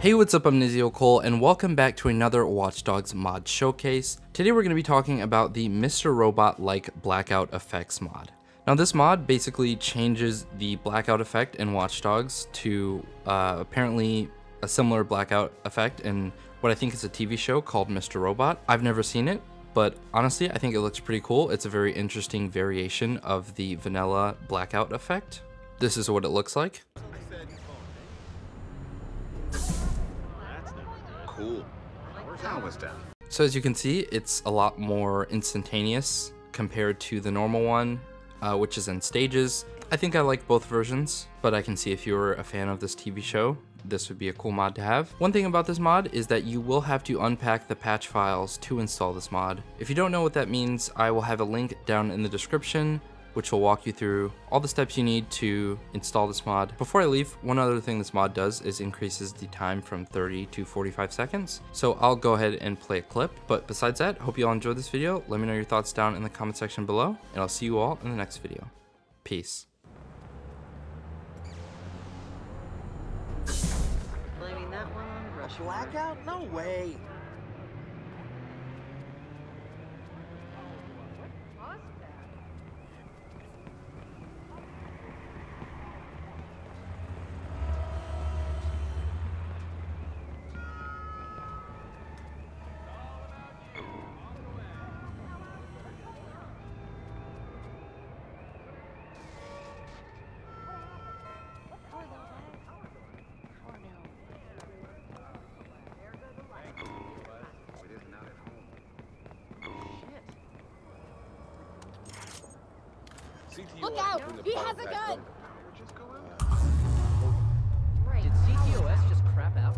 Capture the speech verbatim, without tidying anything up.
Hey, what's up? I'm Nizio Cole and welcome back to another Watch Dogs mod showcase. Today we're going to be talking about the Mister Robot-like blackout effects mod. Now this mod basically changes the blackout effect in Watch Dogs to uh, apparently a similar blackout effect in what I think is a T V show called Mister Robot. I've never seen it, but honestly I think it looks pretty cool. It's a very interesting variation of the vanilla blackout effect. This is what it looks like. Cool. So as you can see, it's a lot more instantaneous compared to the normal one, uh, which is in stages. I think I like both versions, but I can see if you were a fan of this T V show, this would be a cool mod to have. One thing about this mod is that you will have to unpack the patch files to install this mod. If you don't know what that means, I will have a link down in the description which will walk you through all the steps you need to install this mod. Before I leave, one other thing this mod does is increases the time from thirty to forty-five seconds. So I'll go ahead and play a clip. But besides that, hope you all enjoyed this video. Let me know your thoughts down in the comment section below, and I'll see you all in the next video. Peace. Blaming that one on Russia. Blackout? No way. Look out! He has a gun! Did C T O S just crap out?